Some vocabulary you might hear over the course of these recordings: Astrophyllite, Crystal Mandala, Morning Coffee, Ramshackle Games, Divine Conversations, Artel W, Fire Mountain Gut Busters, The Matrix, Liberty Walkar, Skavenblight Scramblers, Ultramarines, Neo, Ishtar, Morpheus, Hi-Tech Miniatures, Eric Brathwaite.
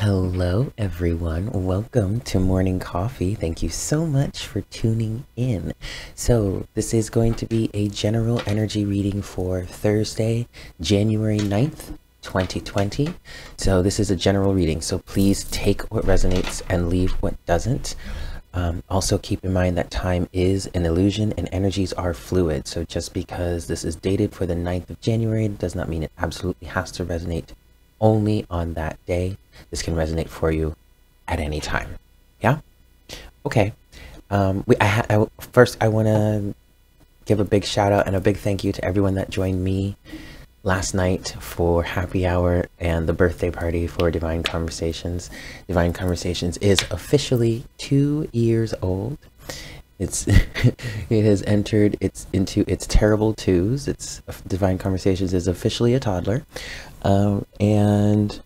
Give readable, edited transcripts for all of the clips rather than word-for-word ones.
Hello everyone, welcome to Morning Coffee. Thank you so much for tuning in. So this is going to be a general energy reading for Thursday, January 9th, 2020. So this is a general reading, so please take what resonates and leave what doesn't. Also keep in mind that time is an illusion and energies are fluid. So just because this is dated for the 9th of January does not mean it absolutely has to resonate only on that day. This can resonate for you at any time. Yeah? Okay. First I want to give a big shout out and a big thank you to everyone that joined me last night for happy hour and the birthday party for Divine Conversations. Divine Conversations is officially 2 years old. It has entered into its terrible twos. Divine Conversations is officially a toddler. And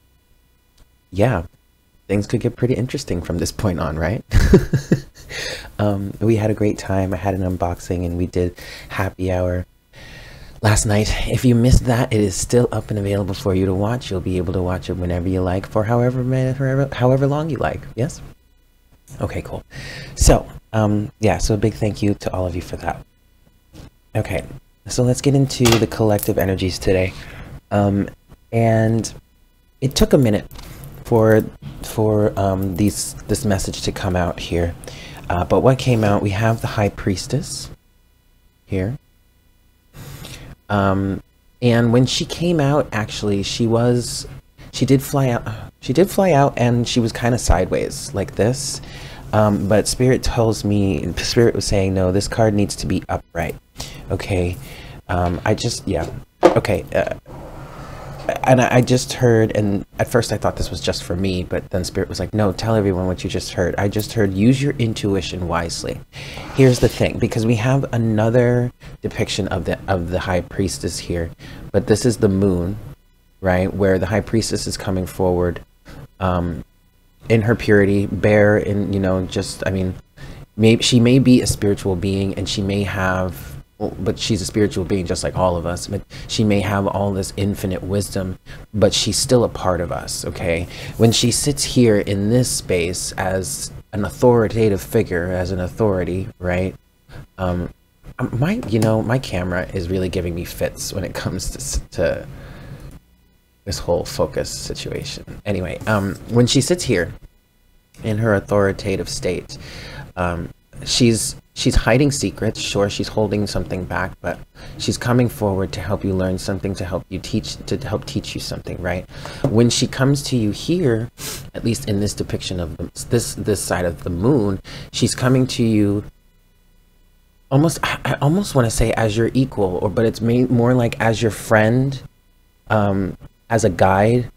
yeah, things could get pretty interesting from this point on, right? We had a great time. I had an unboxing and we did happy hour last night. If you missed that, it is still up and available for you to watch. You'll be able to watch it whenever you like for however long you like. Yes? Okay, cool. So, yeah, so a big thank you to all of you for that. Okay, so let's get into the collective energies today. And it took a minute for this message to come out here, but what came out, we have the High Priestess here, and when she came out, actually she did fly out, and she was kind of sideways like this, but Spirit tells me, Spirit was saying, no, this card needs to be upright. Okay, and I just heard, and at first I thought this was just for me, but then Spirit was like, no, tell everyone what you just heard. I just heard, use your intuition wisely. Here's the thing, because we have another depiction of the High Priestess here, but this is the moon, right? Where the High Priestess is coming forward, in her purity, bare, and, you know, just, I mean, she may be a spiritual being, and she may have, but she's a spiritual being just like all of us, but she may have all this infinite wisdom, but she's still a part of us. Okay, when she sits here in this space as an authoritative figure, as an authority, right? My camera is really giving me fits when it comes to this whole focus situation. Anyway, when she sits here in her authoritative state, she's hiding secrets. Sure, she's holding something back, but she's coming forward to help you learn something, to help you teach, to help teach you something, right? When she comes to you here, at least in this depiction of this side of the moon, she's coming to you almost, I almost want to say as your equal, or but it's more like as your friend, as a guide,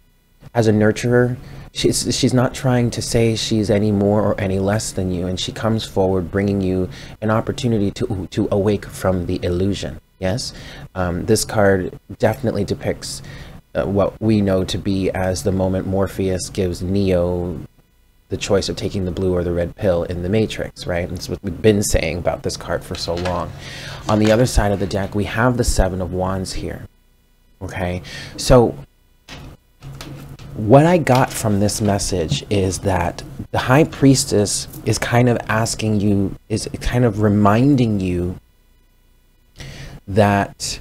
as a nurturer. She's not trying to say she's any more or any less than you, and she comes forward bringing you an opportunity to awake from the illusion. Yes, this card definitely depicts what we know to be as the moment Morpheus gives Neo the choice of taking the blue or the red pill in The Matrix, right? That's what we've been saying about this card for so long. On the other side of the deck, we have the Seven of Wands here. Okay, so what I got from this message is that the High Priestess is kind of asking you, is kind of reminding you that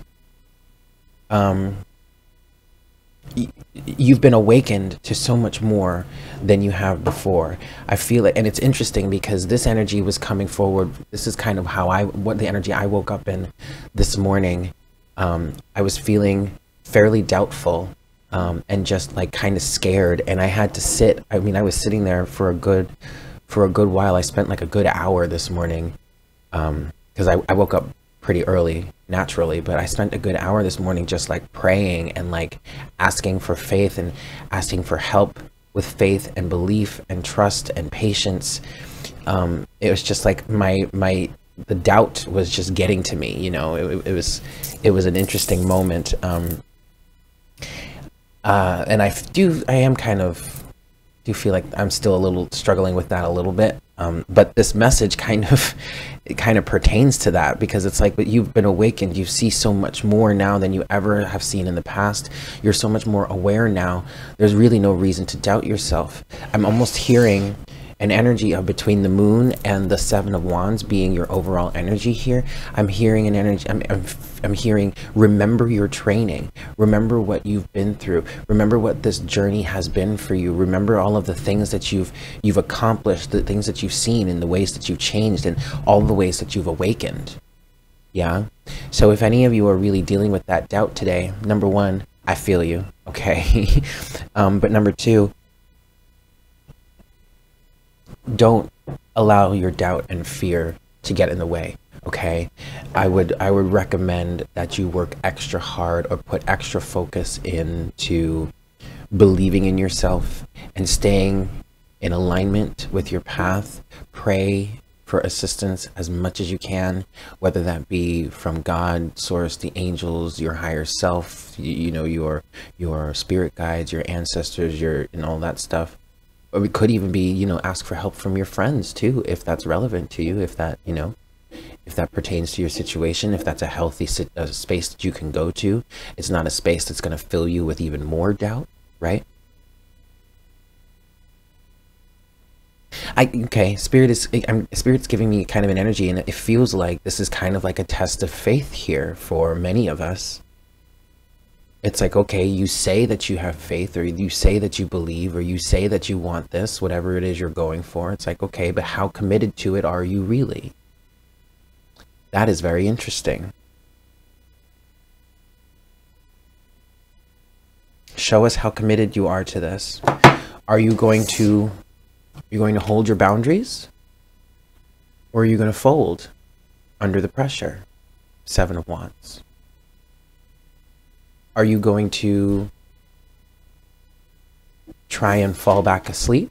you've been awakened to so much more than you have before. I feel it, and it's interesting because this energy was coming forward. This is kind of how what the energy I woke up in this morning. I was feeling fairly doubtful. And just like kind of scared, and I had to sit. I mean, I was sitting there for a good while. I spent like a good hour this morning, because I woke up pretty early naturally, but I spent a good hour this morning just like praying and like asking for faith and asking for help with faith and belief and trust and patience. It was just like the doubt was just getting to me. You know, it was an interesting moment. And I am kind of do feel like I'm still a little struggling with that a little bit. But this message kind of pertains to that, because it's like, but you've been awakened. You see so much more now than you ever have seen in the past. You're so much more aware now. There's really no reason to doubt yourself. I'm almost hearing an energy of between the moon and the Seven of Wands being your overall energy here. I'm hearing an energy, I'm hearing, remember your training, remember what you've been through, remember what this journey has been for you, remember all of the things that you've accomplished, the things that you've seen, and the ways that you've changed, and all the ways that you've awakened. Yeah. So if any of you are really dealing with that doubt today, number one, I feel you. Okay. But number two, don't allow your doubt and fear to get in the way, okay? I would recommend that you work extra hard or put extra focus into believing in yourself and staying in alignment with your path. Pray for assistance as much as you can, whether that be from God, source, the angels, your higher self, you know, your spirit guides, your ancestors, and all that stuff. Or it could even be, you know, ask for help from your friends too, if that's relevant to you, if that, you know, if that pertains to your situation, if that's a healthy space that you can go to. It's not a space that's going to fill you with even more doubt, right? Okay, Spirit's giving me kind of an energy, and it feels like this is kind of like a test of faith here for many of us. It's like, okay, you say that you have faith, or you say that you believe, or you say that you want this, whatever it is you're going for. It's like, okay, but how committed to it are you really? That is very interesting. Show us how committed you are to this. Are you going to hold your boundaries? Or are you going to fold under the pressure? Seven of Wands. Are you going to try and fall back asleep?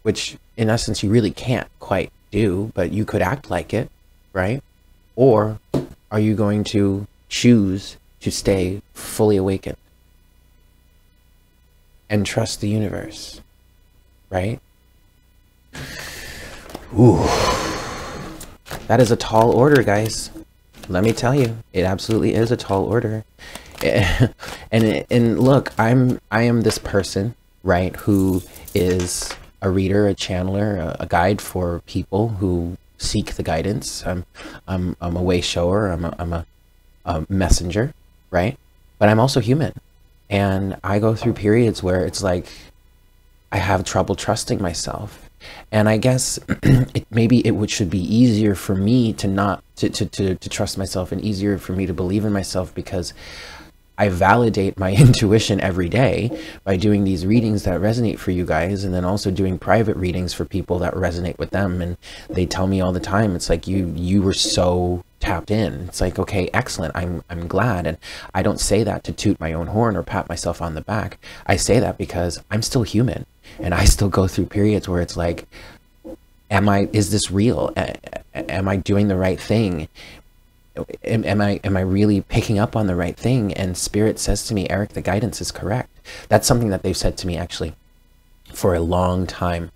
Which, in essence, you really can't quite do, but you could act like it, right? Or are you going to choose to stay fully awakened and trust the universe, right? Ooh, that is a tall order, guys. Let me tell you, it absolutely is a tall order. And look, I am this person, right, who is a reader, a channeler, a guide for people who seek the guidance. I'm a way shower, I'm a messenger, right? But I'm also human, and I go through periods where it's like I have trouble trusting myself. And I guess maybe it should be easier for me to not to trust myself, and easier for me to believe in myself, because I validate my intuition every day by doing these readings that resonate for you guys, and then also doing private readings for people that resonate with them. And they tell me all the time, it's like, you were so tapped in. It's like, okay, excellent. I'm glad. And I don't say that to toot my own horn or pat myself on the back. I say that because I'm still human, and I still go through periods where it's like, is this real? Am I doing the right thing? Am I really picking up on the right thing? And Spirit says to me, Eric, the guidance is correct. That's something that they've said to me actually for a long time.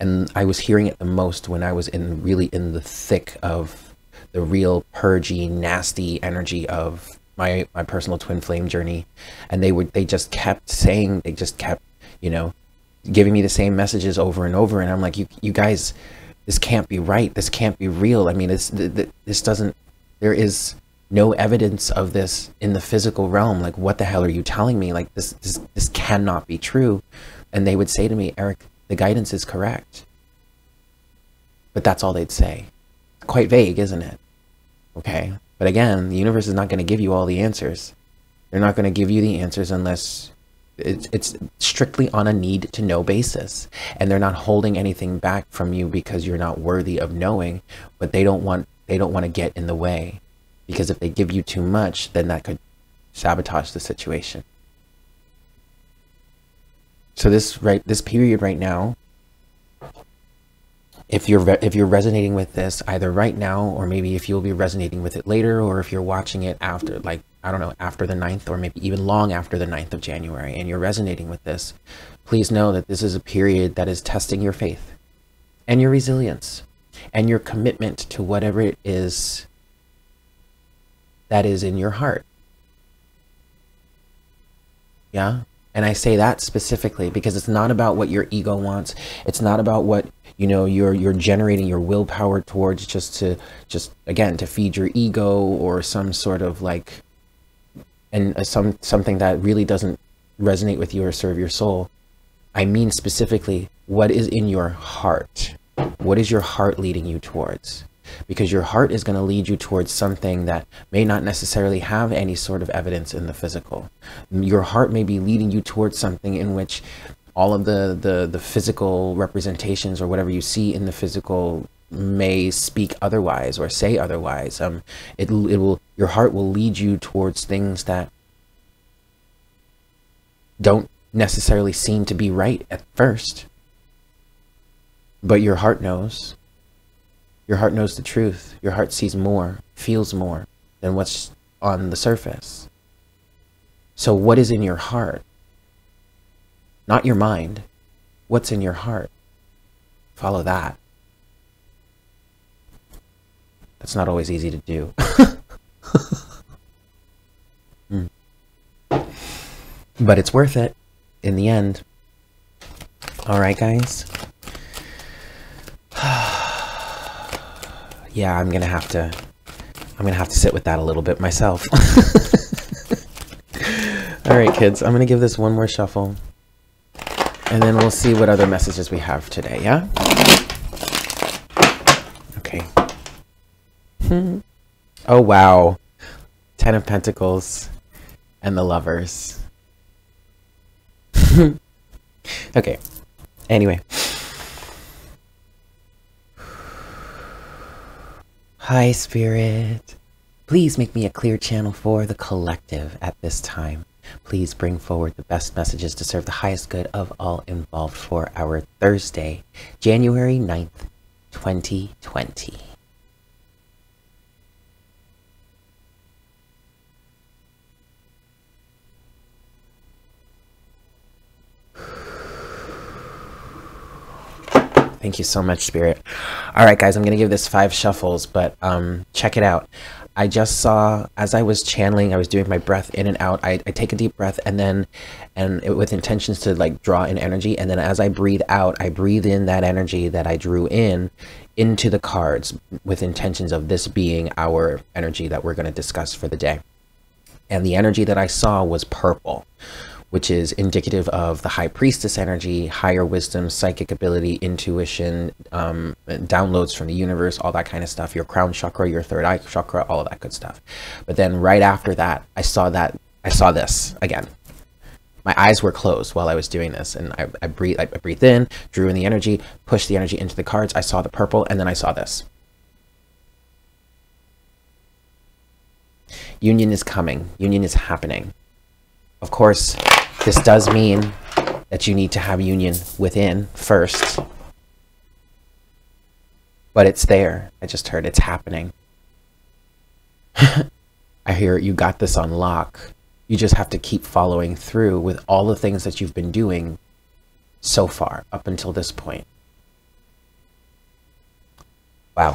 And I was hearing it the most when I was really in the thick of the real purgy, nasty energy of my personal twin flame journey. And they just kept, you know, giving me the same messages over and over. And I'm like, you guys, this can't be right. This can't be real. I mean, this doesn't, there is no evidence of this in the physical realm. Like, what the hell are you telling me? Like, this cannot be true. And they would say to me, Eric, the guidance is correct. But that's all they'd say. Quite vague, isn't it? Okay. But again, the universe is not going to give you all the answers. They're not going to give you the answers unless it's strictly on a need to know basis, and they're not holding anything back from you because you're not worthy of knowing. But they don't want to get in the way, because if they give you too much, then that could sabotage the situation. So this period right now If you're resonating with this either right now, or maybe if you'll be resonating with it later, or if you're watching it after, like, I don't know, after the 9th, or maybe even long after the 9th of January, and you're resonating with this, please know that this is a period that is testing your faith and your resilience and your commitment to whatever it is that is in your heart. Yeah? And I say that specifically because it's not about what your ego wants. It's not about what, you know, you're generating your willpower towards just again to feed your ego or some sort of like, and something that really doesn't resonate with you or serve your soul. I mean specifically, what is in your heart? What is your heart leading you towards? Because your heart is going to lead you towards something that may not necessarily have any sort of evidence in the physical. Your heart may be leading you towards something in which all of the physical representations or whatever you see in the physical may speak otherwise or say otherwise. Your heart will lead you towards things that don't necessarily seem to be right at first, but your heart knows. Your heart knows the truth. Your heart sees more, feels more than what's on the surface. So what is in your heart? Not your mind. What's in your heart? Follow that. That's not always easy to do. But it's worth it in the end. All right, guys. Yeah, I'm gonna have to sit with that a little bit myself. All right, kids, I'm gonna give this one more shuffle, and then we'll see what other messages we have today. Yeah. Okay. Oh wow, 10 of Pentacles, and the Lovers. Okay. Anyway. Hi, Spirit. Please make me a clear channel for the collective at this time. Please bring forward the best messages to serve the highest good of all involved for our Thursday, January 9th, 2020. Thank you so much, Spirit. All right, guys, I'm going to give this 5 shuffles, but check it out. I just saw, as I was channeling, I was doing my breath in and out. I take a deep breath with intentions to like draw in energy. And then as I breathe out, I breathe in that energy that I drew in into the cards with intentions of this being our energy that we're going to discuss for the day. And the energy that I saw was purple, which is indicative of the High Priestess energy, higher wisdom, psychic ability, intuition, downloads from the universe, all that kind of stuff, your crown chakra, your third eye chakra, all of that good stuff. But then right after that, I saw this again. My eyes were closed while I was doing this, and I breathed in, drew in the energy, pushed the energy into the cards. I saw the purple, and then I saw this. Union is coming. Union is happening. Of course, this does mean that you need to have union within first, but it's there. I just heard it's happening. I hear you got this on lock. You just have to keep following through with all the things that you've been doing so far up until this point. Wow.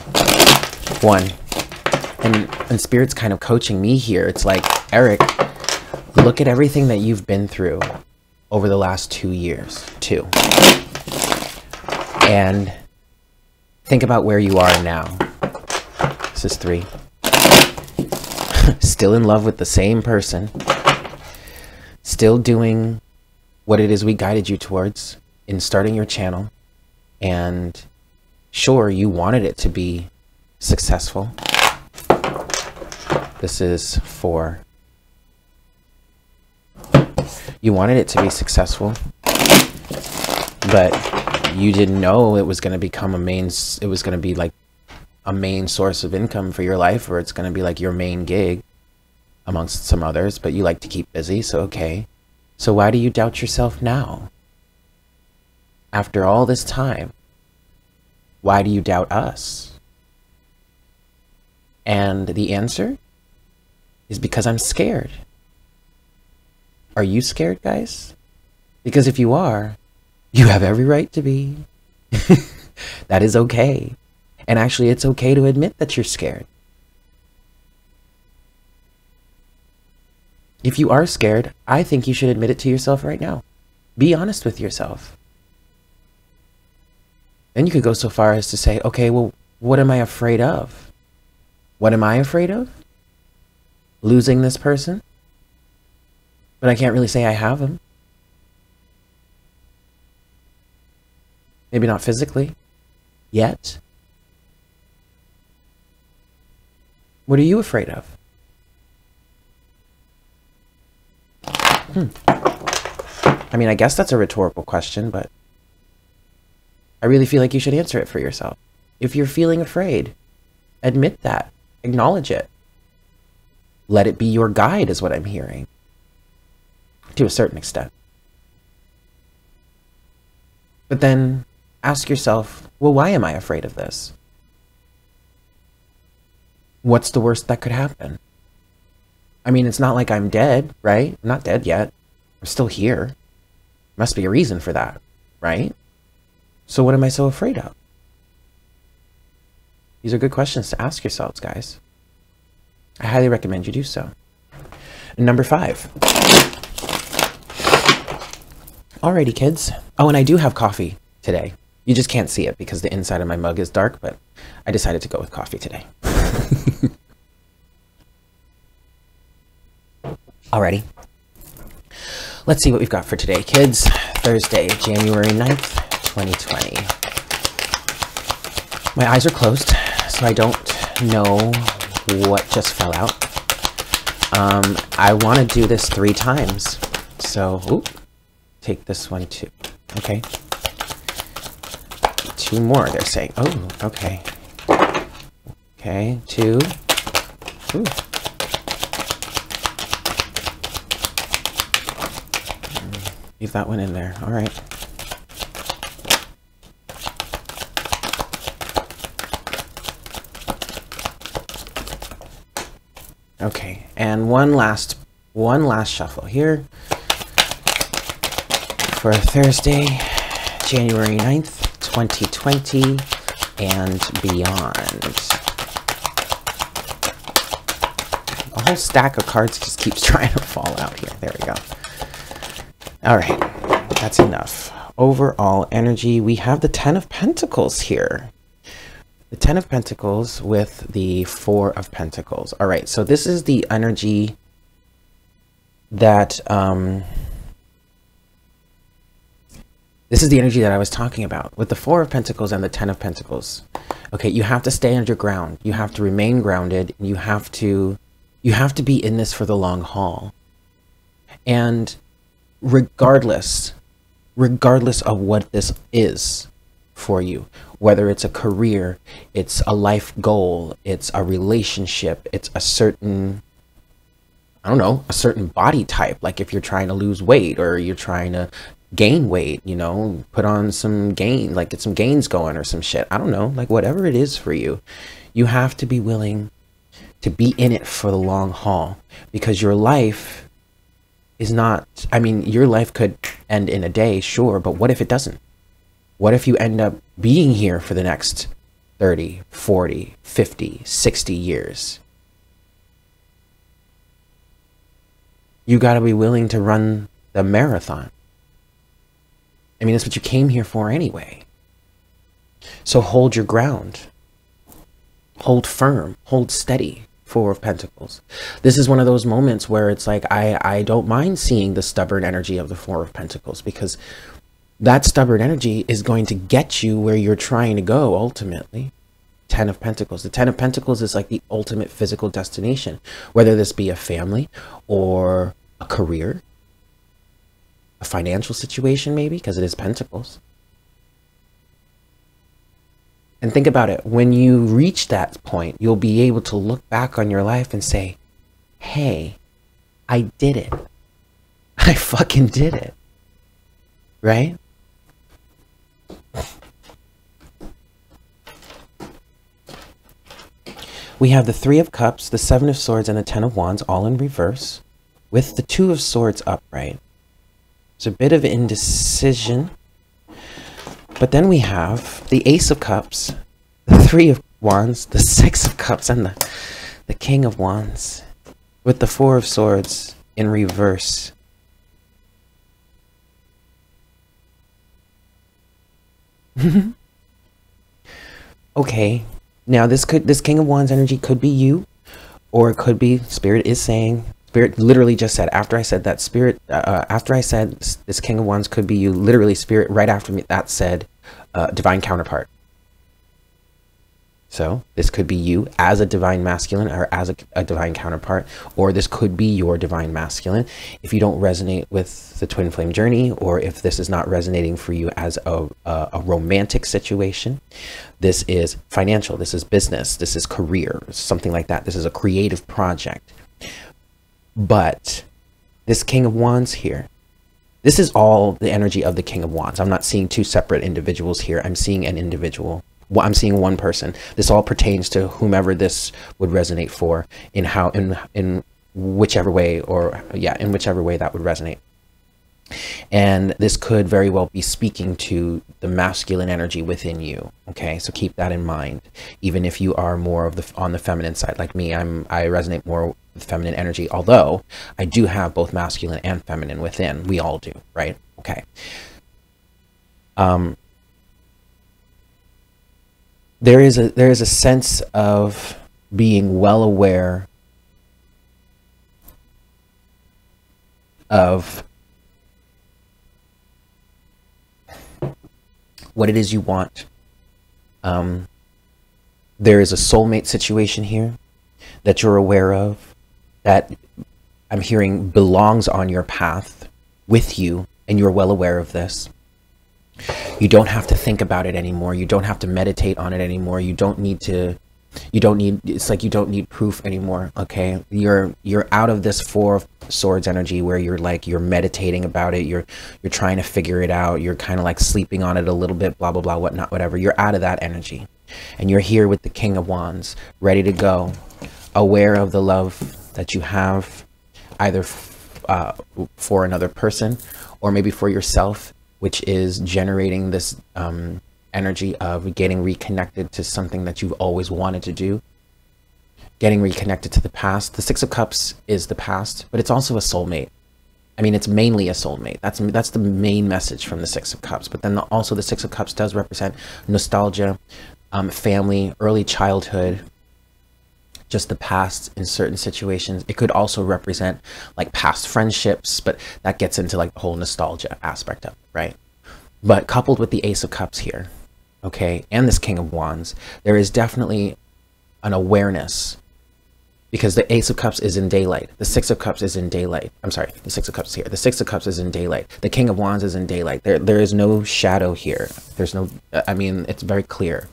One. And Spirit's kind of coaching me here. It's like, Eric, look at everything that you've been through over the last 2 years, too. And think about where you are now. This is 3. Still in love with the same person. Still doing what it is we guided you towards in starting your channel. And sure, you wanted it to be successful. This is 4. You wanted it to be successful, but you didn't know it was going to become a main source of income for your life, or it's going to be like your main gig amongst some others, but you like to keep busy. So, okay. So why do you doubt yourself now? After all this time, Why do you doubt us? And the answer is because I'm scared. Are you scared, guys? Because if you are, you have every right to be. That is okay. And actually, it's okay to admit that you're scared. If you are scared, I think you should admit it to yourself right now. Be honest with yourself. Then you could go so far as to say, okay, well, what am I afraid of? What am I afraid of? Losing this person? But I can't really say I have him. Maybe not physically. Yet. What are you afraid of? I mean, I guess that's a rhetorical question, but I really feel like you should answer it for yourself. If you're feeling afraid, admit that. Acknowledge it. Let it be your guide is what I'm hearing. To a certain extent. But then ask yourself, well, why am I afraid of this? What's the worst that could happen? I mean, it's not like I'm dead, right? I'm not dead yet. I'm still here. Must be a reason for that, right? So what am I so afraid of? These are good questions to ask yourselves, guys. I highly recommend you do so. And number 5. Alrighty, kids. Oh, and I do have coffee today. You just can't see it because the inside of my mug is dark, but I decided to go with coffee today. Alrighty. Let's see what we've got for today, kids. Thursday, January 9th, 2020. My eyes are closed, so I don't know what just fell out. I want to do this 3 times. So, oop, take this one too. Okay. 2 more, they're saying. Oh, okay. Okay, 2. Ooh. Leave that one in there. All right. Okay, and one last shuffle here for Thursday, January 9th, 2020 and beyond. A whole stack of cards just keeps trying to fall out here. There we go. All right, that's enough. Overall energy, we have the 10 of Pentacles here. The 10 of Pentacles with the 4 of Pentacles. All right, so this is the energy that, I was talking about with the 4 of Pentacles and the 10 of Pentacles. Okay, you have to stay underground. You have to remain grounded. You have to be in this for the long haul. And regardless of what this is for you, whether it's a career, it's a life goal, it's a relationship, it's a certain, I don't know, a certain body type. Like if you're trying to lose weight or you're trying to gain weight, you know, put on some gain, like get some gains going or some shit. I don't know, like whatever it is for you, you have to be willing to be in it for the long haul because your life is not, I mean, your life could end in a day, sure, but what if it doesn't? What if you end up being here for the next 30, 40, 50, 60 years? You gotta be willing to run the marathon. I mean, that's what you came here for anyway. So hold your ground. Hold firm, hold steady. 4 of Pentacles. This is one of those moments where it's like, I don't mind seeing the stubborn energy of the 4 of Pentacles because that stubborn energy is going to get you where you're trying to go ultimately. 10 of Pentacles. The 10 of Pentacles is like the ultimate physical destination, whether this be a family or a career, a financial situation maybe, because it is Pentacles. And think about it, when you reach that point, you'll be able to look back on your life and say, hey, I did it. I fucking did it. Right? We have the 3 of Cups, the 7 of Swords, and the 10 of Wands, all in reverse, with the 2 of Swords upright. It's a bit of indecision. But then we have the Ace of Cups, the 3 of Wands, the 6 of Cups, and the King of Wands, with the 4 of Swords in reverse. Okay, now this King of Wands energy could be you, or it could be Spirit is saying. Spirit literally just said, after I said that, Spirit, after I said this King of Wands could be you, literally Spirit right after me, that said, divine counterpart. So this could be you as a divine masculine, or as a divine counterpart, or this could be your divine masculine. If you don't resonate with the twin flame journey, or if this is not resonating for you as a romantic situation, this is financial, this is business, this is career, something like that. This is a creative project. But this King of Wands here, this is all the energy of the King of Wands. I'm not seeing 2 separate individuals here. I'm seeing an individual. Well, I'm seeing one person. This all pertains to whomever this would resonate for, in how, in whichever way, or yeah, in whichever way that would resonate. And this could very well be speaking to the masculine energy within you. Okay, so keep that in mind. Even if you are more of the on the feminine side, like me, I resonate more with feminine energy, although I do have both masculine and feminine within. We all do, right? Okay. There is a sense of being well aware of what it is you want. There is a soulmate situation here that you're aware of, that I'm hearing belongs on your path with you, and you're well aware of this. You don't have to think about it anymore. You don't have to meditate on it anymore. You don't need proof anymore. Okay, you're out of this 4 of Swords energy where you're meditating about it, you're trying to figure it out, you're kind of like sleeping on it a little bit, blah blah blah, whatnot, whatever. You're out of that energy, and you're here with the King of Wands, ready to go, aware of the love that you have, either for another person or maybe for yourself, which is generating this energy of getting reconnected to something that you've always wanted to do, getting reconnected to the past. The 6 of Cups is the past, but it's also a soulmate. I mean, it's mainly a soulmate. That's the main message from the 6 of Cups. But then also the 6 of Cups does represent nostalgia, family, early childhood, just the past in certain situations. It could also represent like past friendships, but that gets into like the whole nostalgia aspect of it, right? But coupled with the Ace of Cups here, okay, and this King of Wands, there is definitely an awareness, because the Ace of Cups is in daylight. The 6 of Cups is in daylight. I'm sorry, the 6 of Cups here. The 6 of Cups is in daylight. The King of Wands is in daylight. There is no shadow here. There's no, I mean, it's very clear.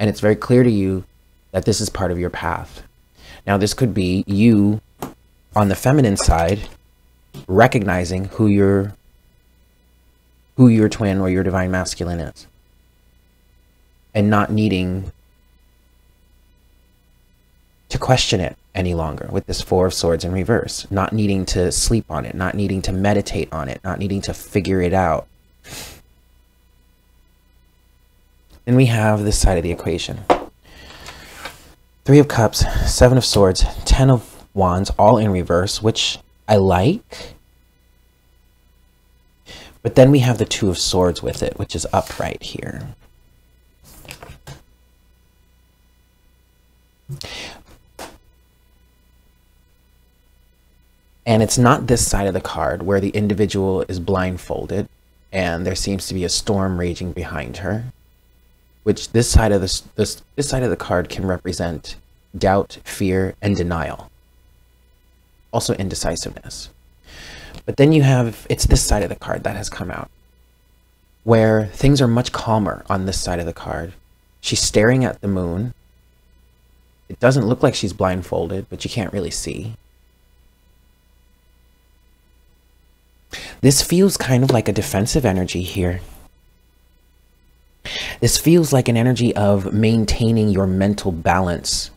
And it's very clear to you that this is part of your path. Now, this could be you on the feminine side, recognizing who your twin or your divine masculine is, and not needing to question it any longer with this 4 of Swords in reverse, not needing to sleep on it, not needing to meditate on it, not needing to figure it out. Then we have this side of the equation. 3 of Cups, 7 of Swords, 10 of Wands, all in reverse, which I like. But then we have the 2 of Swords with it, which is upright here. And it's not this side of the card where the individual is blindfolded and there seems to be a storm raging behind her, which this side of this side of the card can represent doubt, fear, and denial. Also indecisiveness. But then you have, it's this side of the card that has come out, where things are much calmer on this side of the card. She's staring at the moon. It doesn't look like she's blindfolded, but you can't really see. This feels kind of like a defensive energy here. This feels like an energy of maintaining your mental balance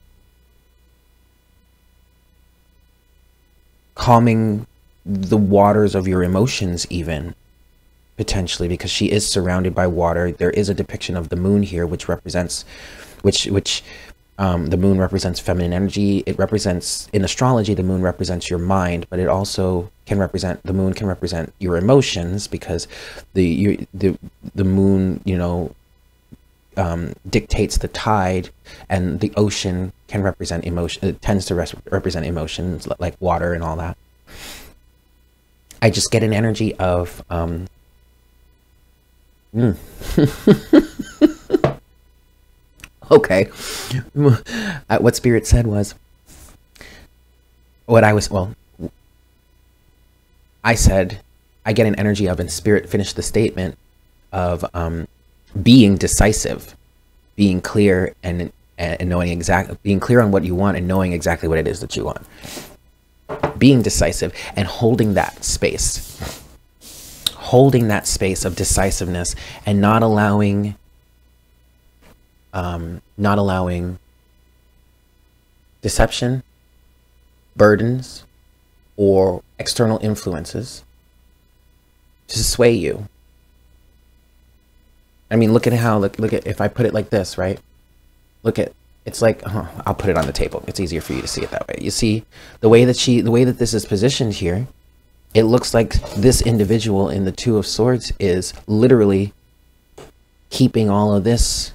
calming the waters of your emotions even, potentially, because she is surrounded by water. There is a depiction of the moon here, which represents, the moon represents feminine energy. It represents, in astrology, the moon represents your mind, but it also can represent, the moon can represent your emotions, because the moon, you know, dictates the tide, and the ocean can represent emotion. It tends to represent emotions like water and all that. I just get an energy of, okay. What Spirit said was, I said, I get an energy of, and Spirit finished the statement of, being decisive, being clear, and knowing exactly, being clear on what you want and knowing exactly what it is that you want. Being decisive and holding that space, of decisiveness, and not allowing, deception, burdens, or external influences to sway you. I mean, look at how, look at, if I put it like this, right? Look at, it's like, I'll put it on the table. It's easier for you to see it that way. You see the way that she, the way that this is positioned here, it looks like this individual in the Two of Swords is literally keeping all of this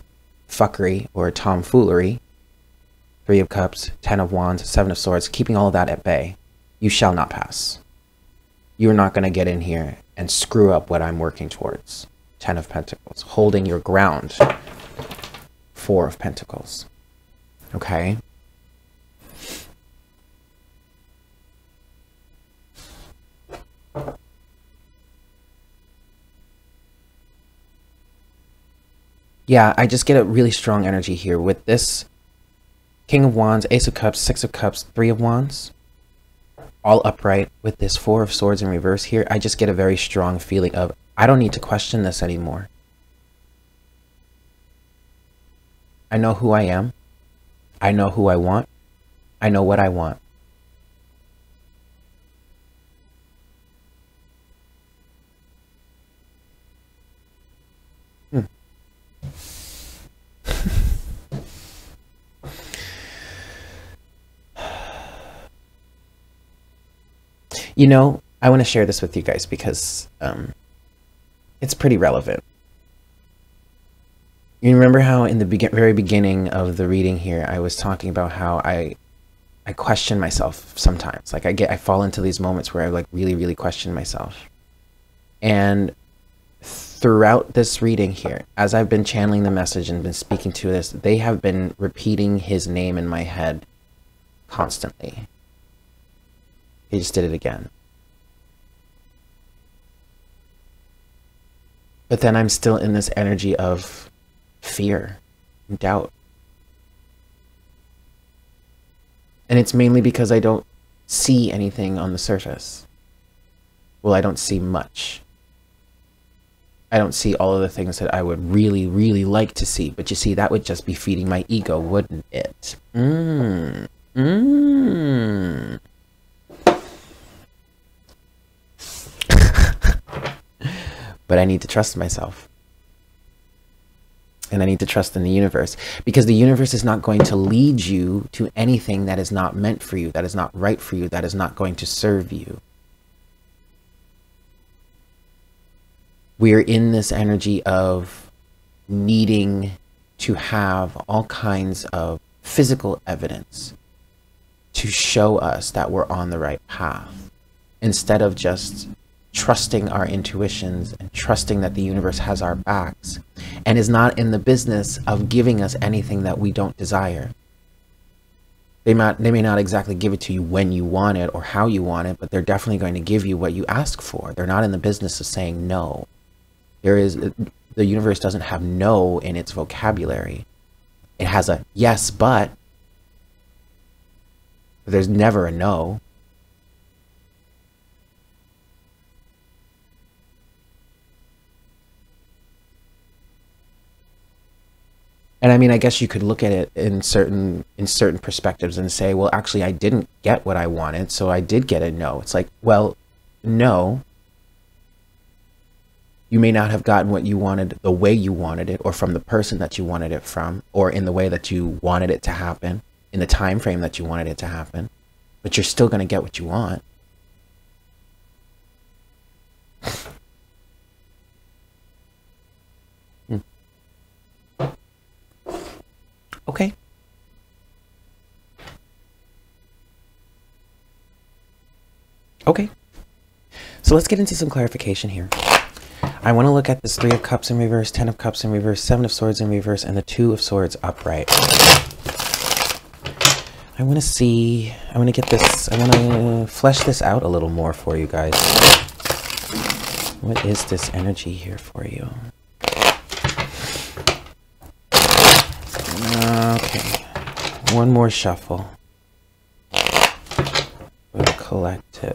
fuckery or tomfoolery, Three of Cups, Ten of Wands, Seven of Swords, keeping all of that at bay. You shall not pass. You're not going to get in here and screw up what I'm working towards. Ten of Pentacles, holding your ground. Four of Pentacles. Okay. Yeah, I just get a really strong energy here with this King of Wands, Ace of Cups, Six of Cups, Three of Wands, all upright, with this Four of Swords in reverse here. I just get a very strong feeling of, I don't need to question this anymore. I know who I am. I know who I want. I know what I want. You know, I want to share this with you guys because it's pretty relevant. You remember how in the very beginning of the reading here, I was talking about how I question myself sometimes. Like I fall into these moments where I like really, really question myself. And throughout this reading here, as I've been channeling the message and been speaking to this, they have been repeating his name in my head constantly. He just did it again. But then I'm still in this energy of fear and doubt. And it's mainly because I don't see anything on the surface. Well, I don't see much. I don't see all of the things that I would really, really like to see. But you see, that would just be feeding my ego, wouldn't it? But I need to trust myself. And I need to trust in the universe, because the universe is not going to lead you to anything that is not meant for you, that is not right for you, that is not going to serve you. We're in this energy of needing to have all kinds of physical evidence to show us that we're on the right path, instead of just trusting our intuitions and trusting that the universe has our backs and is not in the business of giving us anything that we don't desire. They may not exactly give it to you when you want it or how you want it, but they're definitely going to give you what you ask for. They're not in the business of saying no. The universe doesn't have no in its vocabulary. It has a yes, but there's never a no. And I mean, I guess you could look at it in certain perspectives and say, well, actually, I didn't get what I wanted, so I did get a no. It's like, well, no, you may not have gotten what you wanted the way you wanted it, or from the person that you wanted it from, or in the way that you wanted it to happen, in the time frame that you wanted it to happen, but you're still going to get what you want. Okay. Okay. So let's get into some clarification here. I want to look at this 3 of Cups in reverse, 10 of Cups in reverse, 7 of Swords in reverse, and the 2 of Swords upright. I want to see, I want to get this, I want to flesh this out a little more for you guys. What is this energy here for you? Okay, one more shuffle for the collective.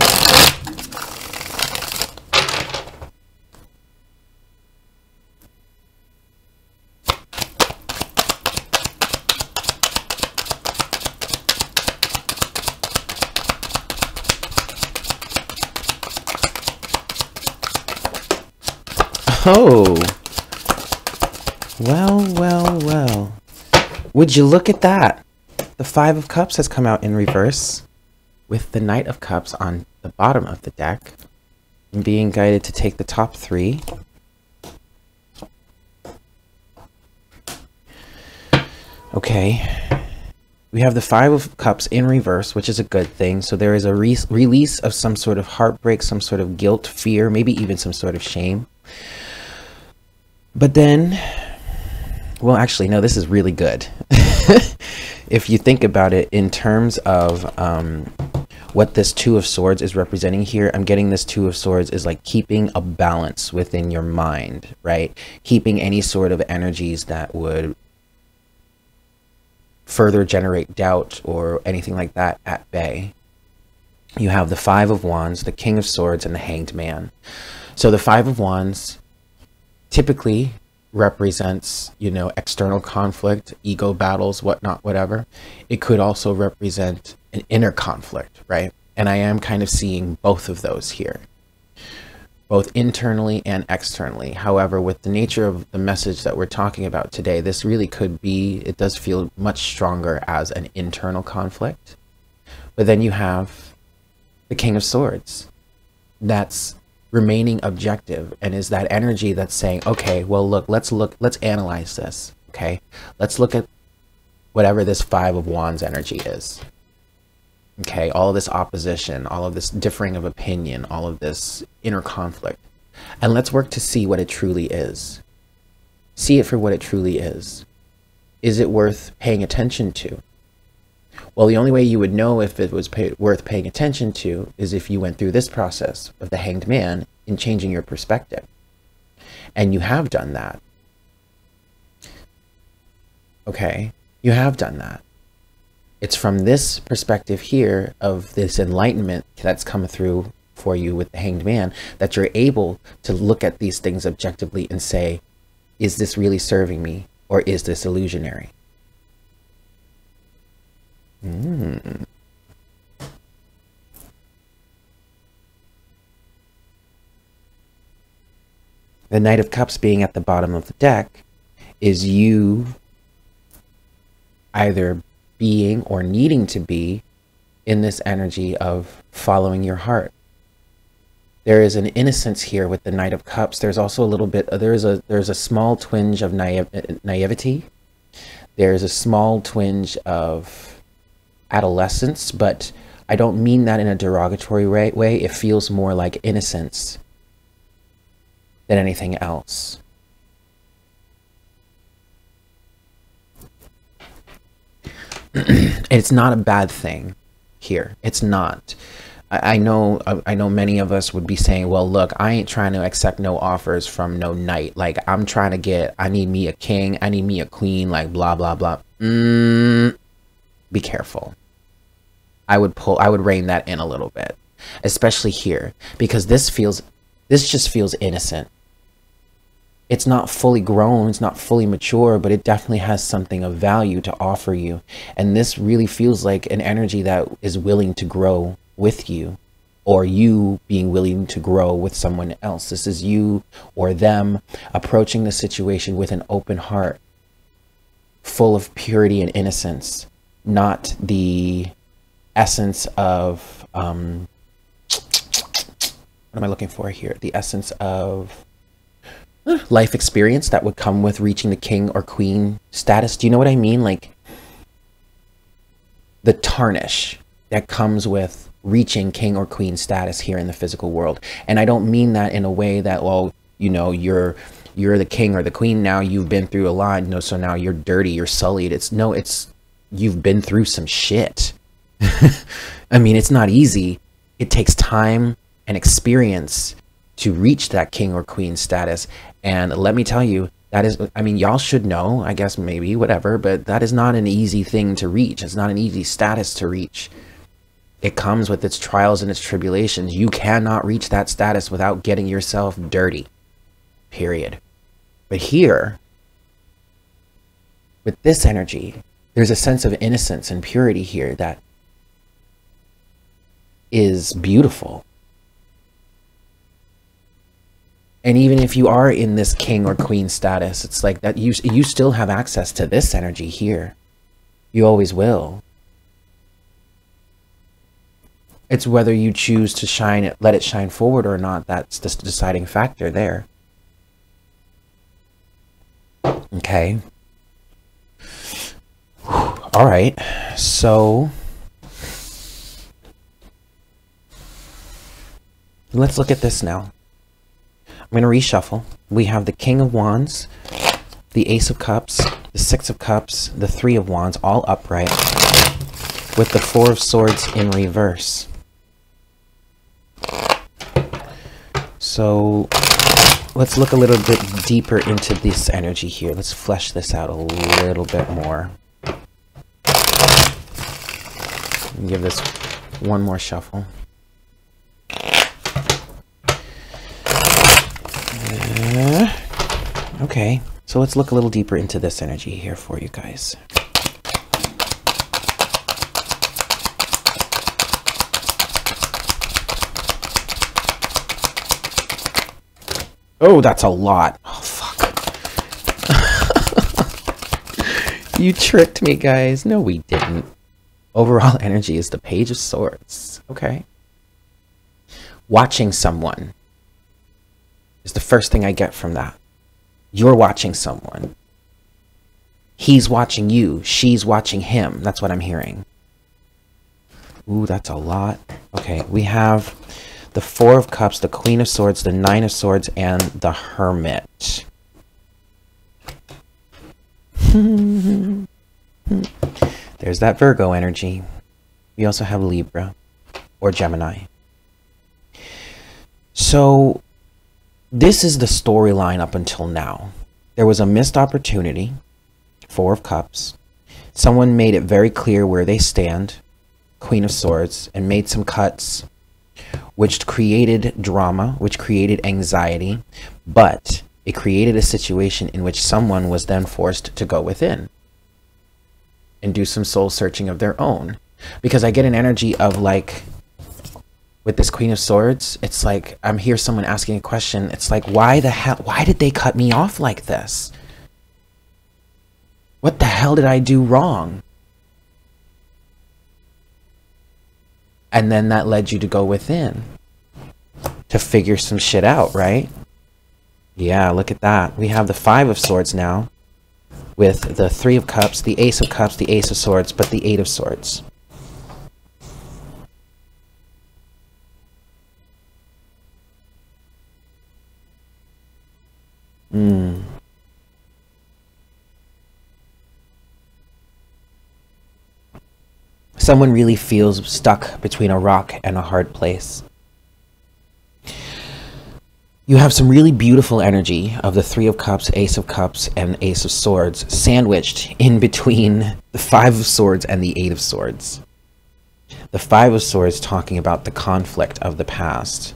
Oh, well, well, well. Would you look at that? The 5 of Cups has come out in reverse with the Knight of Cups on the bottom of the deck. I'm being guided to take the top 3. Okay. We have the 5 of Cups in reverse, which is a good thing. So there is a release of some sort of heartbreak, some sort of guilt, fear, maybe even some sort of shame. But then... well, actually, no, this is really good. If you think about it in terms of what this 2 of Swords is representing here, I'm getting this 2 of Swords is like keeping a balance within your mind, right? Keeping any sort of energies that would further generate doubt or anything like that at bay. You have the 5 of Wands, the King of Swords, and the Hanged Man. So the 5 of Wands typically represents, you know, external conflict, ego battles, whatnot, whatever. It could also represent an inner conflict, right? And I am kind of seeing both of those here, both internally and externally. However, with the nature of the message that we're talking about today, this really could be, it does feel much stronger as an internal conflict. But then you have the King of Swords. That's remaining objective, and is that energy that's saying, okay, well, look, let's analyze this, okay? Let's look at whatever this 5 of Wands energy is, okay? All of this opposition, all of this differing of opinion, all of this inner conflict, and let's work to see what it truly is. See it for what it truly is. Is it worth paying attention to? Well, the only way you would know if it was worth paying attention to is if you went through this process of the Hanged Man in changing your perspective. And you have done that. Okay, you have done that. It's from this perspective here of this enlightenment that's come through for you with the Hanged Man that you're able to look at these things objectively and say, is this really serving me, or is this illusionary? Mm. The Knight of Cups being at the bottom of the deck is you either being or needing to be in this energy of following your heart. There is an innocence here with the Knight of Cups. There's also a little bit, there's a small twinge of naivety. There's a small twinge of adolescence, but I don't mean that in a derogatory way. It feels more like innocence than anything else. It's not a bad thing here. It's not. I know many of us would be saying, well, look, I ain't trying to accept no offers from no knight. Like, I'm trying to get, I need me a king, I need me a queen, like blah, blah, blah. Be careful. I would rein that in a little bit, especially here, because this just feels innocent. It's not fully grown, it's not fully mature, but it definitely has something of value to offer you. And this really feels like an energy that is willing to grow with you, or you being willing to grow with someone else. This is you or them approaching the situation with an open heart, full of purity and innocence, not the essence of, what am I looking for here? The essence of life experience that would come with reaching the king or queen status. Do you know what I mean? Like the tarnish that comes with reaching king or queen status here in the physical world. And I don't mean that in a way that, well, you know, you're the king or the queen now, you've been through a lot, you know, so now you're dirty, you're sullied. It's no, it's you've been through some shit. I mean, it's not easy. It takes time and experience to reach that king or queen status. And let me tell you, that is, I mean, y'all should know, I guess, maybe, whatever, but that is not an easy thing to reach. It's not an easy status to reach. It comes with its trials and its tribulations. You cannot reach that status without getting yourself dirty, period. But here, with this energy, there's a sense of innocence and purity here that is beautiful. And even if you are in this king or queen status, it's like that you still have access to this energy here. You always will. It's whether you choose to shine it, let it shine forward or not, that's the deciding factor there. Okay. All right. So let's look at this now. I'm going to reshuffle. We have the King of Wands, the Ace of Cups, the Six of Cups, the Three of Wands, all upright, with the Four of Swords in reverse. So let's look a little bit deeper into this energy here. Let's flesh this out a little bit more. Give this one more shuffle. Okay, so let's look a little deeper into this energy here for you guys. Oh, that's a lot. Oh, fuck. You tricked me, guys. No, we didn't. Overall energy is the Page of Swords. Okay. Watching someone is the first thing I get from that. You're watching someone. He's watching you. She's watching him. That's what I'm hearing. Ooh, that's a lot. Okay, we have the Four of Cups, the Queen of Swords, the Nine of Swords, and the Hermit. There's that Virgo energy. We also have Libra or Gemini. So this is the storyline up until now. There was a missed opportunity, Four of Cups. Someone made it very clear where they stand, Queen of Swords, and made some cuts, which created drama, which created anxiety, but it created a situation in which someone was then forced to go within and do some soul searching of their own. Because I get an energy of like, with this Queen of Swords, it's like I'm here someone asking a question. It's like, why the hell, why did they cut me off like this? What the hell did I do wrong? And then that led you to go within to figure some shit out, right? Yeah, look at that. We have the Five of Swords now with the Three of Cups, the Ace of Cups, the Ace of Swords, but the Eight of Swords. Someone really feels stuck between a rock and a hard place. You have some really beautiful energy of the Three of Cups, Ace of Cups, and Ace of Swords sandwiched in between the Five of Swords and the Eight of Swords. The Five of Swords talking about the conflict of the past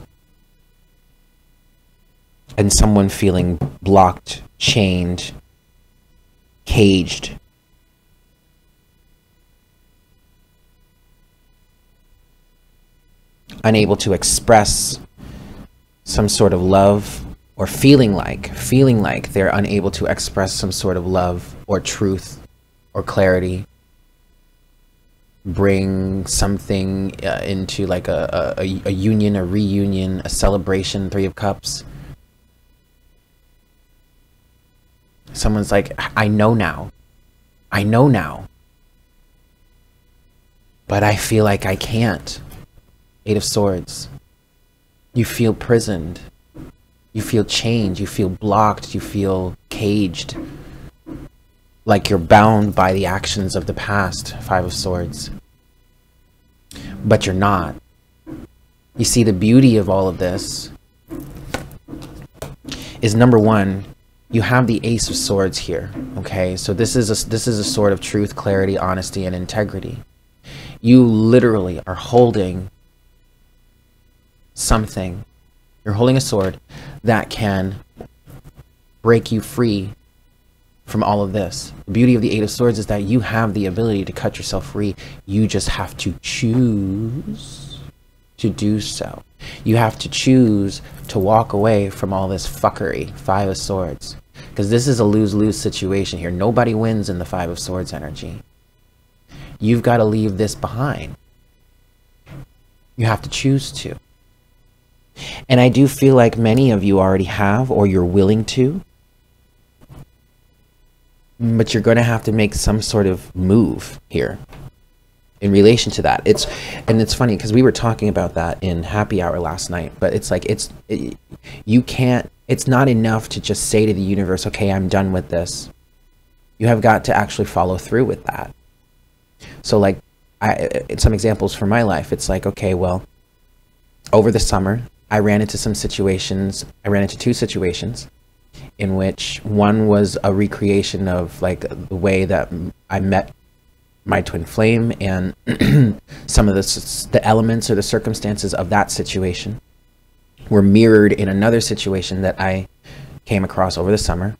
and someone feeling blocked, chained, caged. Unable to express some sort of love, or feeling like they're unable to express some sort of love or truth or clarity. Bring something into like a union, a reunion, a celebration, Three of Cups. Someone's like, I know now, but I feel like I can't. Eight of Swords. You feel prisoned, you feel chained, you feel blocked, you feel caged, like you're bound by the actions of the past. Five of Swords. But you're not. You see, the beauty of all of this is, number one, you have the Ace of Swords here, okay? So this is a sword of truth, clarity, honesty, and integrity. You literally are holding something. You're holding a sword that can break you free from all of this. The beauty of the Eight of Swords is that you have the ability to cut yourself free. You just have to choose to do so. You have to choose to walk away from all this fuckery. Five of Swords. Because this is a lose-lose situation here. Nobody wins in the Five of Swords energy. You've got to leave this behind. You have to choose to. And I do feel like many of you already have, or you're willing to. But you're going to have to make some sort of move here in relation to that. And it's funny because we were talking about that in happy hour last night, but it's like, you can't, it's not enough to just say to the universe, okay, I'm done with this. You have got to actually follow through with that. So like some examples from my life, it's like, okay, well, over the summer, I ran into some situations. I ran into two situations in which one was a recreation of like the way that I met my twin flame and some of the elements or the circumstances of that situation were mirrored in another situation that I came across over the summer.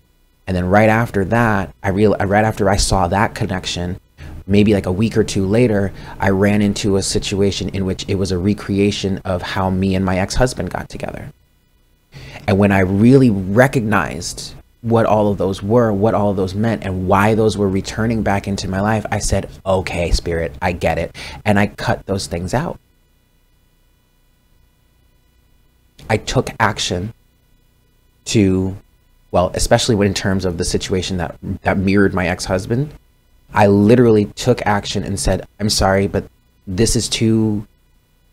And then right after that, right after I saw that connection, maybe like a week or two later, I ran into a situation in which it was a recreation of how me and my ex-husband got together. And when I really recognized what all of those were, what all of those meant, and why those were returning back into my life, I said, okay, Spirit, I get it. And I cut those things out. I took action to, well, especially when in terms of the situation that mirrored my ex-husband, I literally took action and said, I'm sorry, but this is too...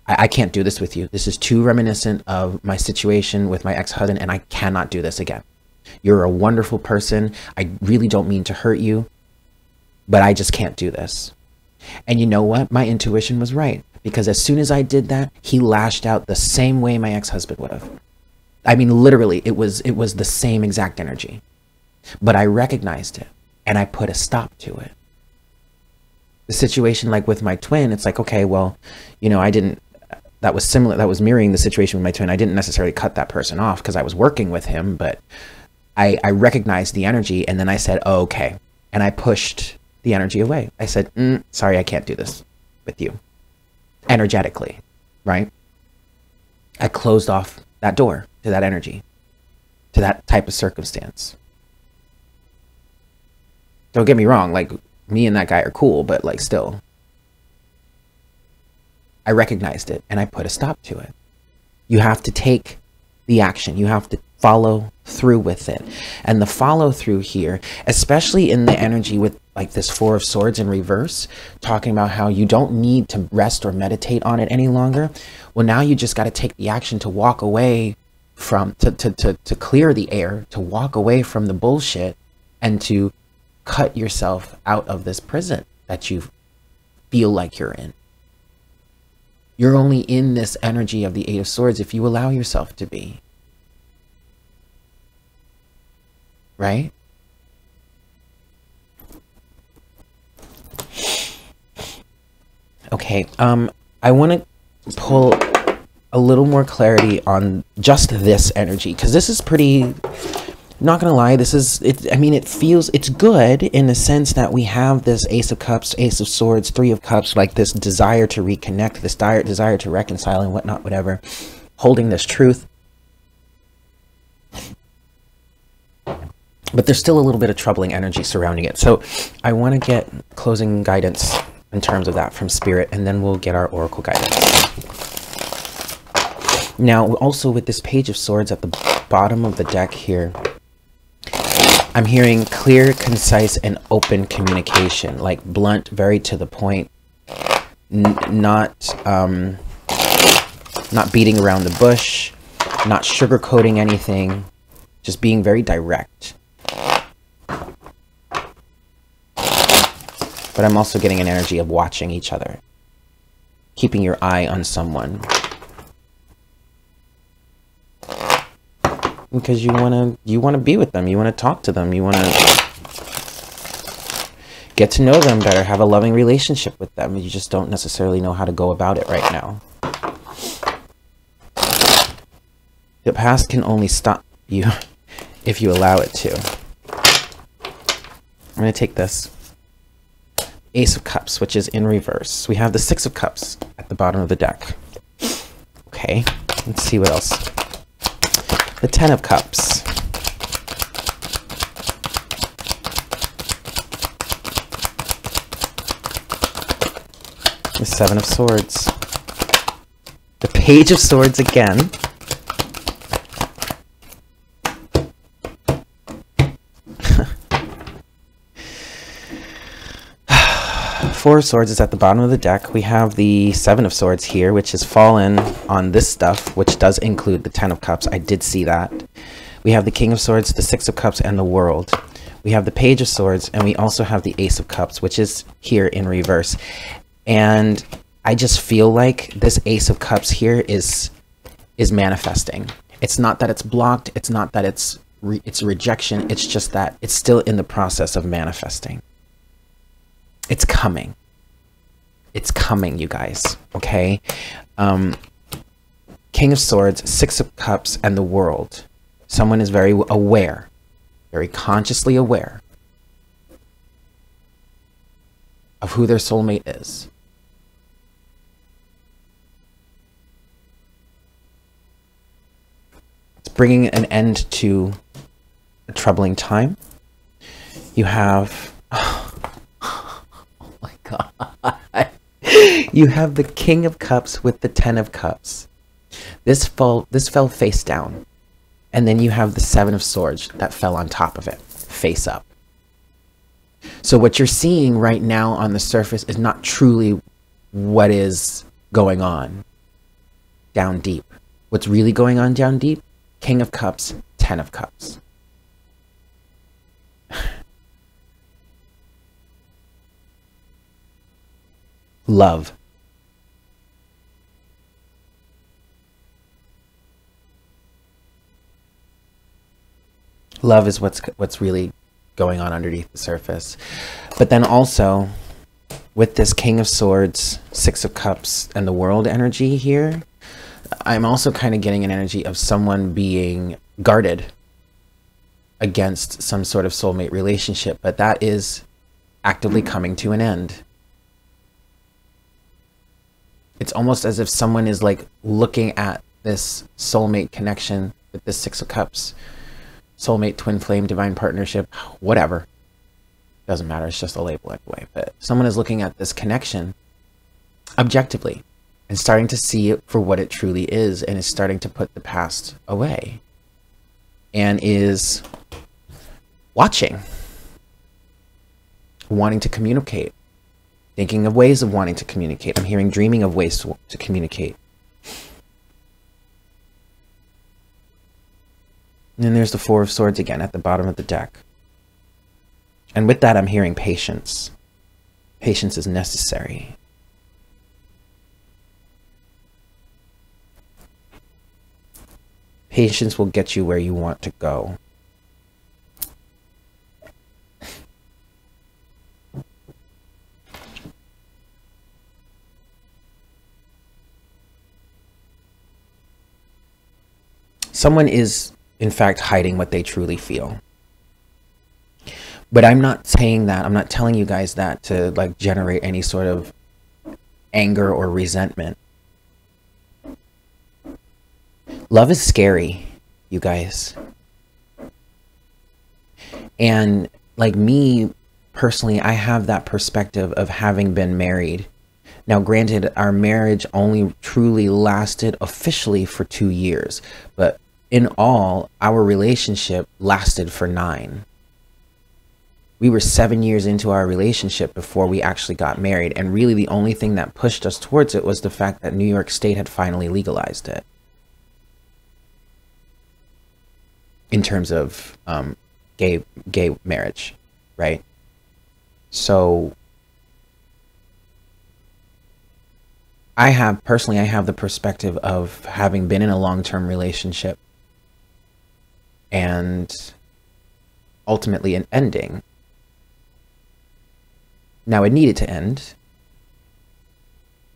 I can't do this with you. This is too reminiscent of my situation with my ex-husband, and I cannot do this again. You're a wonderful person. I really don't mean to hurt you, but I just can't do this. And you know what? My intuition was right, because as soon as I did that, he lashed out the same way my ex-husband would have. I mean, literally, it was the same exact energy, but I recognized it and I put a stop to it. The situation like with my twin, it's like, okay, well, you know, that was similar, that was mirroring the situation with my twin. I didn't necessarily cut that person off because I was working with him, but I recognized the energy and then I said, oh, okay. And I pushed the energy away. I said, sorry, I can't do this with you. Energetically, right? I closed off that door to that energy, to that type of circumstance. Don't get me wrong, like me and that guy are cool, but like still. I recognized it and I put a stop to it. You have to take the action. You have to follow through with it. And the follow through here, especially in the energy with like this Four of Swords in reverse, talking about how you don't need to rest or meditate on it any longer. Well, now you just got to take the action to walk away from, to clear the air, to walk away from the bullshit and to cut yourself out of this prison that you feel like you're in. You're only in this energy of the Eight of Swords if you allow yourself to be. Right? Okay, I want to pull a little more clarity on just this energy, because this is pretty... Not gonna lie, this is, I mean, it feels, it's good in the sense that we have this Ace of Cups, Ace of Swords, Three of Cups, like this desire to reconnect, this desire to reconcile and whatnot, whatever, holding this truth. But there's still a little bit of troubling energy surrounding it. So I want to get closing guidance in terms of that from Spirit, and then we'll get our Oracle guidance. Now, also with this Page of Swords at the bottom of the deck here, I'm hearing clear, concise, and open communication, like blunt, very to the point, not beating around the bush, not sugarcoating anything, just being very direct. But I'm also getting an energy of watching each other, keeping your eye on someone, because you want to be with them, you want to talk to them, you want to get to know them better, have a loving relationship with them. You just don't necessarily know how to go about it right now. The past can only stop you if you allow it to. I'm going to take this Ace of Cups, which is in reverse. We have the Six of Cups at the bottom of the deck. Okay, let's see what else. The Ten of Cups. The Seven of Swords. The Page of Swords again. Four of Swords is at the bottom of the deck. We have the Seven of Swords here, which has fallen on this stuff, which does include the Ten of Cups. I did see that. We have the King of Swords, the Six of Cups, and the World. We have the Page of Swords, and we also have the Ace of Cups, which is here in reverse. And I just feel like this Ace of Cups here is manifesting. It's not that it's blocked. It's not that it's rejection. It's just that it's still in the process of manifesting. It's coming. It's coming, you guys, okay? King of Swords, Six of Cups, and the World. Someone is very aware, very consciously aware of who their soulmate is. It's bringing an end to a troubling time. You have... You have the King of Cups with the Ten of Cups. This fell face down. And then you have the Seven of Swords that fell on top of it, face up. So what you're seeing right now on the surface is not truly what is going on down deep. What's really going on down deep? King of Cups, Ten of Cups. Love. Love is what's really going on underneath the surface. But then also, with this King of Swords, Six of Cups, and the World energy here, I'm also kind of getting an energy of someone being guarded against some sort of soulmate relationship, but that is actively coming to an end. It's almost as if someone is like looking at this soulmate connection with this Six of Cups, soulmate, twin flame, divine partnership, whatever. Doesn't matter. It's just a label anyway. But someone is looking at this connection objectively and starting to see it for what it truly is, and is starting to put the past away and is watching, wanting to communicate. Thinking of ways of wanting to communicate. I'm hearing dreaming of ways to communicate. And then there's the Four of Swords again at the bottom of the deck. And with that, I'm hearing patience. Patience is necessary. Patience will get you where you want to go. Someone is in fact hiding what they truly feel. But I'm not saying that, I'm not telling you guys that to like generate any sort of anger or resentment. Love is scary, you guys. And like me personally, I have that perspective of having been married. Now, granted, our marriage only truly lasted officially for 2 years, but in all, our relationship lasted for 9. We were 7 years into our relationship before we actually got married, and really the only thing that pushed us towards it was the fact that New York State had finally legalized it in terms of gay marriage, right? So I have, personally, I have the perspective of having been in a long-term relationship and ultimately an ending. Now, it needed to end.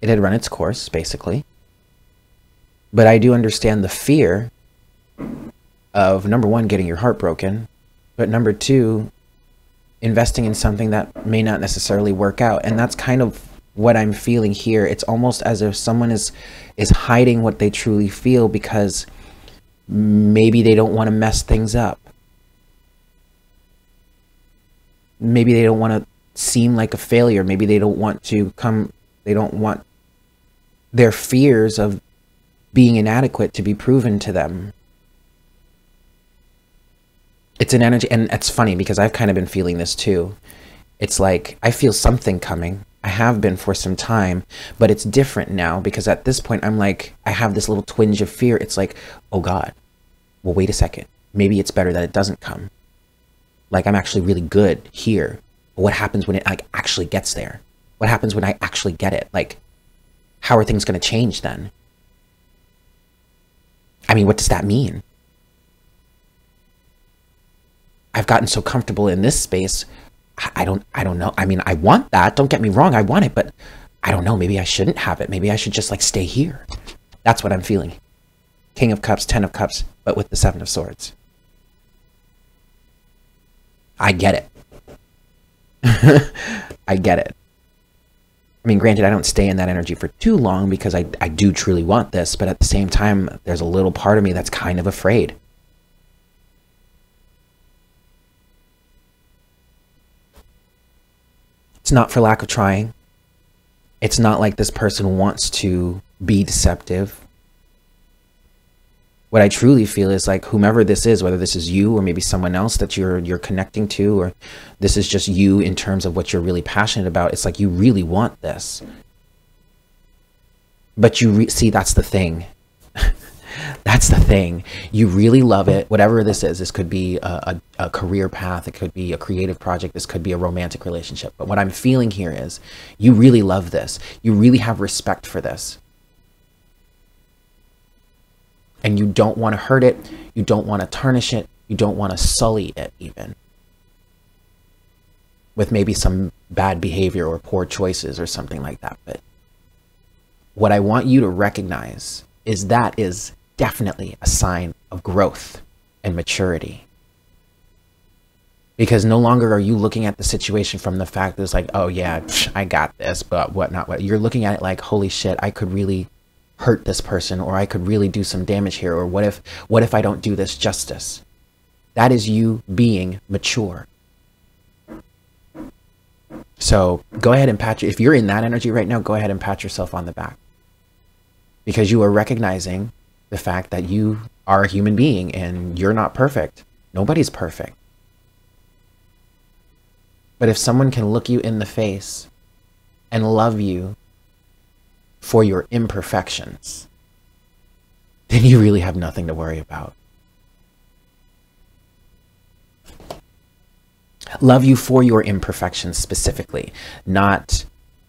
It had run its course, basically. But I do understand the fear of, number one, getting your heart broken, but number two, investing in something that may not necessarily work out. And that's kind of what I'm feeling here. It's almost as if someone is hiding what they truly feel because maybe they don't want to mess things up. Maybe they don't want to seem like a failure. Maybe they don't want to come, they don't want their fears of being inadequate to be proven to them. It's an energy, and it's funny because I've kind of been feeling this too. It's like, I feel something coming. I have been for some time, but it's different now because at this point I'm like, I have this little twinge of fear. It's like, oh God, well, wait a second. Maybe it's better that it doesn't come. Like, I'm actually really good here. What happens when it like actually gets there? What happens when I actually get it? Like, how are things going to change then? I mean, what does that mean? I've gotten so comfortable in this space. I don't know. I mean, I want that. Don't get me wrong. I want it, but I don't know. Maybe I shouldn't have it. Maybe I should just like stay here. That's what I'm feeling. King of Cups, 10 of Cups, but with the 7 of Swords. I get it. I get it. I mean, granted, I don't stay in that energy for too long because I do truly want this, but at the same time, there's a little part of me that's kind of afraid. It's not for lack of trying. It's not like this person wants to be deceptive. What I truly feel is like whomever this is, whether this is you or maybe someone else that you're connecting to, or this is just you in terms of what you're really passionate about, it's like you really want this. But you see, that's the thing. That's the thing. You really love it. Whatever this is, this could be a career path. It could be a creative project. This could be a romantic relationship. But what I'm feeling here is you really love this. You really have respect for this. And you don't want to hurt it. You don't want to tarnish it. You don't want to sully it even with maybe some bad behavior or poor choices or something like that. But what I want you to recognize is that is definitely a sign of growth and maturity. Because no longer are you looking at the situation from the fact that it's like, oh yeah, I got this, but whatnot. What you're looking at it like, holy shit, I could really hurt this person, or I could really do some damage here, or what if I don't do this justice? That is you being mature. So go ahead and pat, if you're in that energy right now, go ahead and pat yourself on the back, because you are recognizing the fact that you are a human being and you're not perfect. Nobody's perfect. But if someone can look you in the face and love you for your imperfections, then you really have nothing to worry about. Love you for your imperfections specifically, not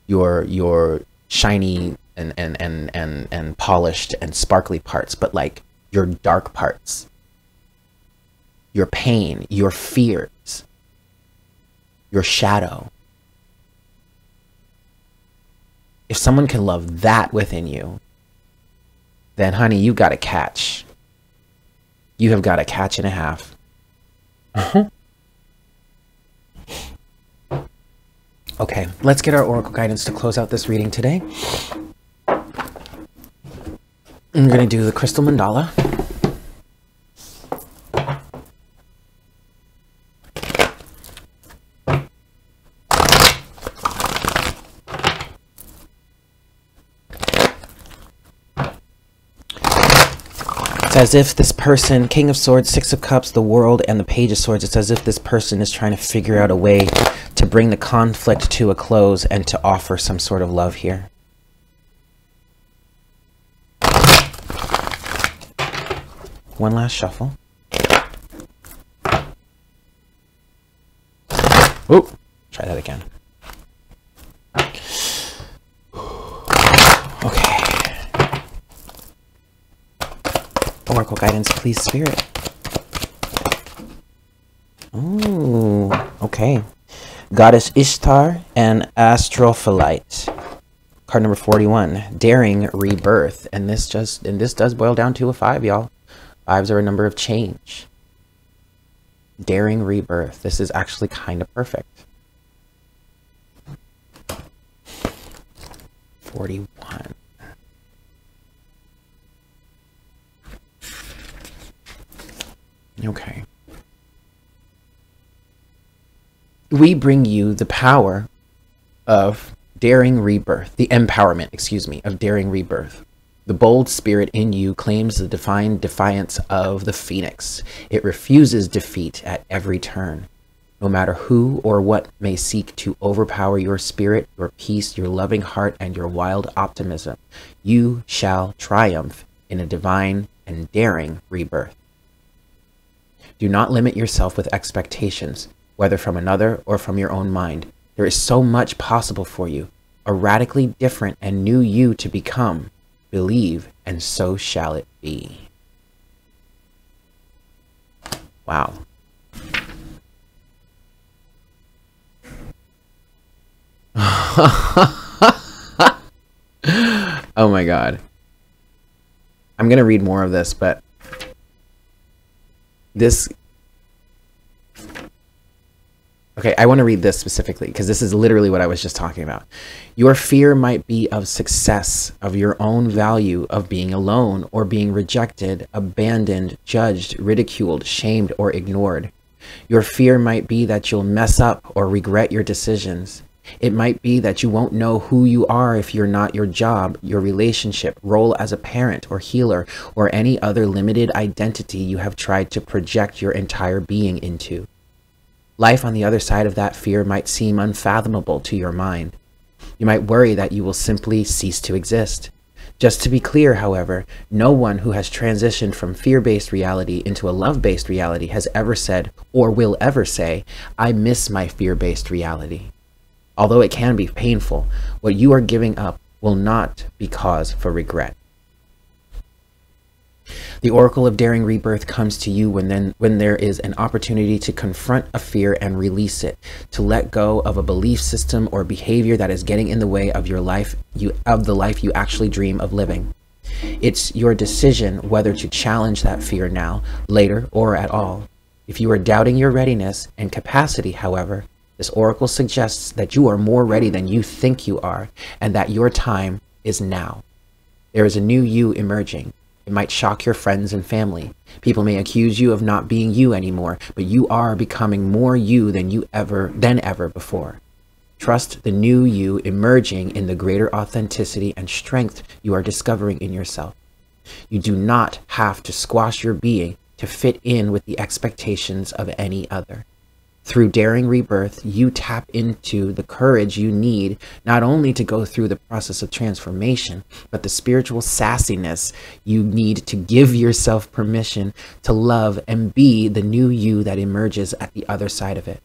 your shiny and polished and sparkly parts, but like your dark parts, your pain, your fears, your shadow. If someone can love that within you, then honey, you got a catch. you have got a catch and a half. Okay, let's get our oracle guidance to close out this reading today. I'm going to do the Crystal Mandala. As if this person, King of Swords, Six of Cups, the World, and the Page of Swords, it's as if this person is trying to figure out a way to bring the conflict to a close and to offer some sort of love here. One last shuffle. Ooh, try that again. Oracle guidance, please, Spirit. Ooh, okay. Goddess Ishtar and Astrophyllite. Card number 41, Daring Rebirth. And this does boil down to a 5, y'all. 5s are a number of change. Daring Rebirth. This is actually kind of perfect. 41. Okay. We bring you the power of daring rebirth, the empowerment, excuse me, of daring rebirth. The bold spirit in you claims the divine defiance of the phoenix. It refuses defeat at every turn. No matter who or what may seek to overpower your spirit, your peace, your loving heart, and your wild optimism, you shall triumph in a divine and daring rebirth. Do not limit yourself with expectations, whether from another or from your own mind. There is so much possible for you, a radically different and new you to become. Believe, and so shall it be. Wow. Oh my God. I'm going to read more of this, but this, okay, I want to read this specifically because this is literally what I was just talking about. Your fear might be of success, of your own value, of being alone or being rejected, abandoned, judged, ridiculed, shamed, or ignored. Your fear might be that you'll mess up or regret your decisions. It might be that you won't know who you are if you're not your job, your relationship, role as a parent or healer, or any other limited identity you have tried to project your entire being into. Life on the other side of that fear might seem unfathomable to your mind. You might worry that you will simply cease to exist. Just to be clear, however, no one who has transitioned from fear-based reality into a love-based reality has ever said, or will ever say, "I miss my fear-based reality." Although it can be painful, what you are giving up will not be cause for regret. The Oracle of Daring Rebirth comes to you when there is an opportunity to confront a fear and release it, to let go of a belief system or behavior that is getting in the way of your life, of the life you actually dream of living. It's your decision whether to challenge that fear now, later, or at all. If you are doubting your readiness and capacity, however, this oracle suggests that you are more ready than you think you are, and that your time is now. There is a new you emerging. It might shock your friends and family. People may accuse you of not being you anymore, but you are becoming more you than ever before. Trust the new you emerging in the greater authenticity and strength you are discovering in yourself. You do not have to squash your being to fit in with the expectations of any other. Through Daring Rebirth, you tap into the courage you need not only to go through the process of transformation, but the spiritual sassiness you need to give yourself permission to love and be the new you that emerges at the other side of it.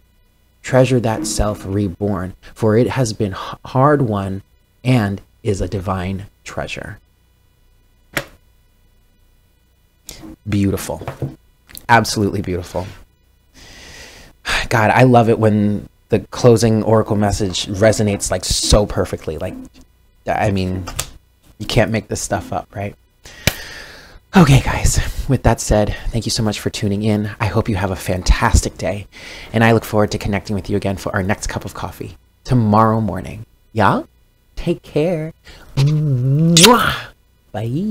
Treasure that self reborn, for it has been hard won and is a divine treasure. Beautiful. Absolutely beautiful. God, I love it when the closing oracle message resonates like so perfectly. Like, I mean, you can't make this stuff up, right? Okay, guys, with that said, thank you so much for tuning in. I hope you have a fantastic day, and I look forward to connecting with you again for our next cup of coffee tomorrow morning. Yeah? Take care. Mwah! Bye.